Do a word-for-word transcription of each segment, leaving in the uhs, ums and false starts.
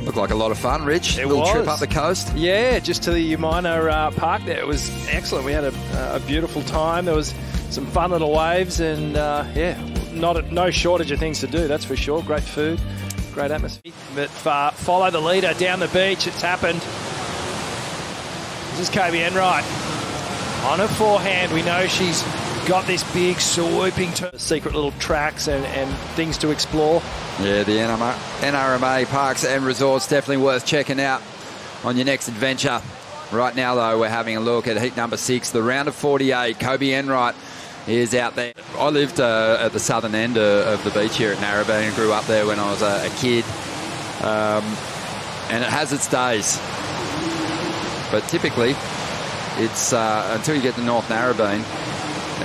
Looked like a lot of fun, Rich. It was. A little trip up the coast. Yeah, just to the Umina uh, Park there. It was excellent. We had a, a beautiful time. There was some fun little waves and, uh, yeah, not no shortage of things to do, that's for sure. Great food, great atmosphere. But uh, follow the leader down the beach. It's happened. This is Kobie Enright. On her forehand, we know she's got this big swooping turn. Secret little tracks and, and things to explore. Yeah, the N R M A parks and resorts definitely worth checking out on your next adventure. Right now, though, we're having a look at heat number six, the round of forty-eight. Kobie Enright is out there. I lived uh, at the southern end uh, of the beach here at Narrabeen and grew up there when I was uh, a kid. Um, and it has its days. But typically, it's uh, until you get to North Narrabeen,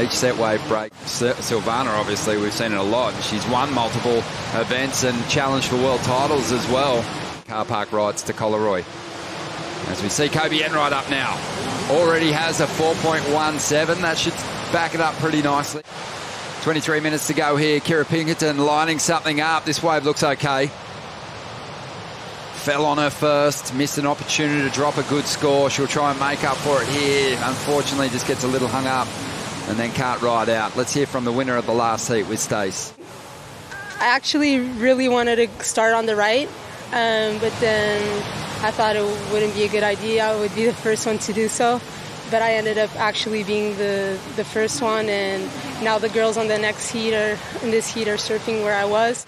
each set wave break. Silvana, obviously, we've seen it a lot. She's won multiple events and challenged for world titles as well. Car park rides to Collaroy. As we see Kobie Enright up now. Already has a four point one seven. That should back it up pretty nicely. twenty-three minutes to go here. Kirra Pinkerton lining something up. This wave looks okay. Fell on her first, missed an opportunity to drop a good score. She'll try and make up for it here. Unfortunately, just gets a little hung up and then can't ride out. Let's hear from the winner of the last heat with Stace. I actually really wanted to start on the right, um, but then I thought it wouldn't be a good idea. I would be the first one to do so, but I ended up actually being the, the first one, and now the girls on the next heat are, in this heat are surfing where I was.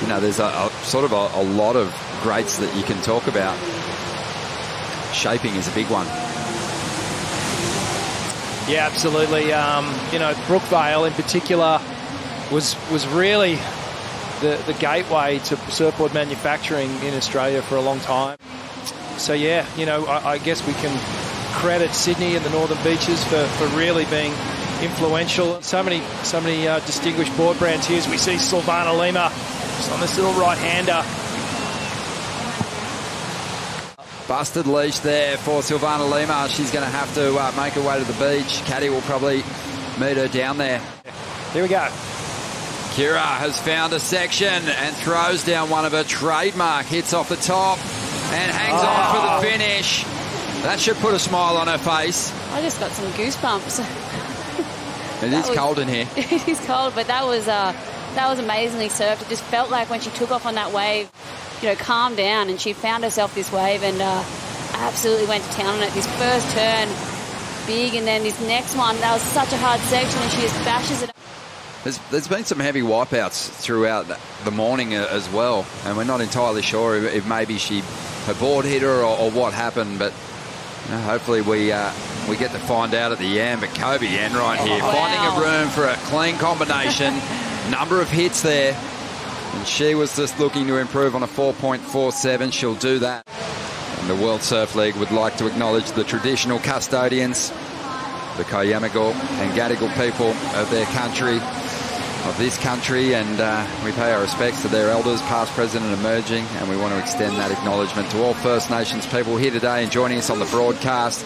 You know, there's a, a sort of a, a lot of greats that you can talk about. Shaping is a big one. Yeah, absolutely. Um, you know, Brookvale in particular was was really the, the gateway to surfboard manufacturing in Australia for a long time. So, yeah, you know, I, I guess we can credit Sydney and the Northern Beaches for, for really being influential. So many, so many uh, distinguished board brands here. As we see Silvana Lima just on this little right-hander. Busted leash there for Silvana Lima. She's going to have to uh, make her way to the beach. Caddy will probably meet her down there. Here we go. Kirra has found a section and throws down one of her trademark. Hits off the top and hangs oh. on for the finish. That should put a smile on her face. I just got some goosebumps. It is was, cold in here. It is cold, but that was, uh, that was amazingly surfed. It just felt like when she took off on that wave, you know, calmed down, and she found herself this wave and uh, absolutely went to town on it. This first turn, big, and then this next one, that was such a hard section, and she just bashes it up. There's, there's been some heavy wipeouts throughout the morning as well, and we're not entirely sure if, if maybe she, her board hit her or, or what happened, but you know, hopefully we uh, we get to find out at the end. But Kobie Enright here, oh, finding wow. a room for a clean combination. Number of hits there. And she was just looking to improve on a four point four seven. She'll do that. And the World Surf League would like to acknowledge the traditional custodians, the Koyamigal and Gadigal people of their country, of this country. And uh, we pay our respects to their elders, past, present and emerging. And we want to extend that acknowledgement to all First Nations people here today and joining us on the broadcast.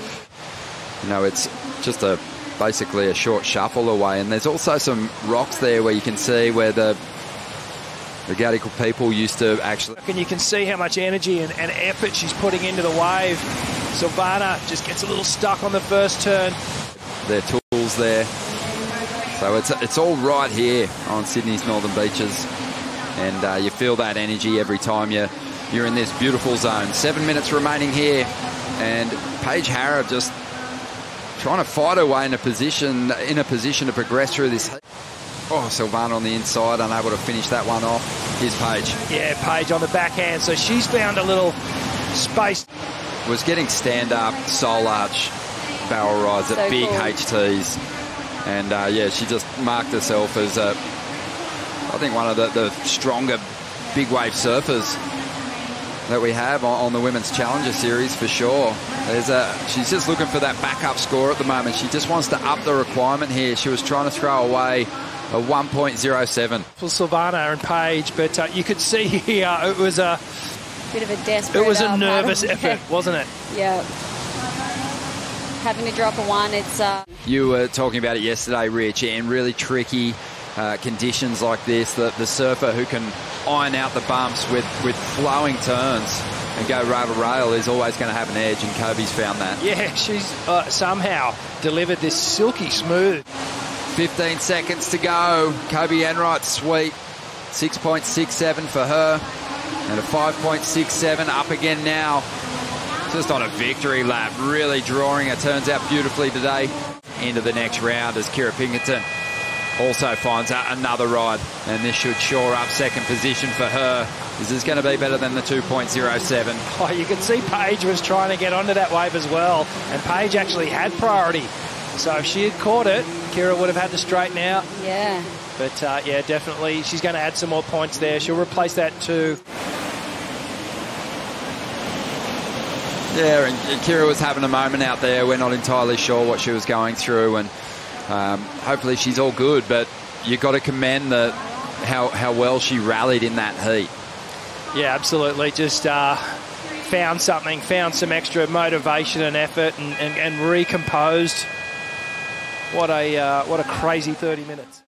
You know, it's just a basically a short shuffle away. And there's also some rocks there where you can see where the The Gadigal people used to actually... And you can see how much energy and, and effort she's putting into the wave. Silvana just gets a little stuck on the first turn. Their tools there. So it's, it's all right here on Sydney's northern beaches. And uh, you feel that energy every time you're, you're in this beautiful zone. Seven minutes remaining here. And Paige Hareb just trying to fight her way in a position, in a position to progress through this... Oh, Silvana on the inside, unable to finish that one off. Here's Paige. Yeah, Paige on the backhand, so she's found a little space. Was getting stand-up, sole arch, barrel rides so at big cool. H Ts. And, uh, yeah, she just marked herself as, uh, I think, one of the, the stronger big wave surfers that we have on, on the Women's Challenger Series, for sure. There's a, she's just looking for that backup score at the moment. She just wants to up the requirement here. She was trying to throw away a one point oh seven. For Silvana and Paige, but uh, you could see here uh, it was a... bit of a desperate... It was a nervous effort, yeah. wasn't it? Yeah. Having to drop a one, it's... Uh... You were talking about it yesterday, Rich, and really tricky uh, conditions like this, the, the surfer who can iron out the bumps with, with flowing turns and go rail to rail is always going to have an edge, and Kobie's found that. Yeah, she's uh, somehow delivered this silky smooth. fifteen seconds to go. Kobie Enright sweep. six point six seven for her. And a five point six seven up again now. Just on a victory lap. Really drawing it. Turns out beautifully today. Into the next round as Kirra Pinkerton also finds out another ride. And this should shore up second position for her. This is going to be better than the two point oh seven. Oh, you can see Paige was trying to get onto that wave as well. And Paige actually had priority. So if she had caught it, Kirra would have had to straighten out. Yeah. But, uh, yeah, definitely. She's going to add some more points there. She'll replace that too. Yeah, and Kirra was having a moment out there. We're not entirely sure what she was going through. And um, hopefully she's all good. But you've got to commend the, how, how well she rallied in that heat. Yeah, absolutely. Just... Uh, found something, found some extra motivation and effort, and, and, and recomposed. What a, uh, what a crazy thirty minutes.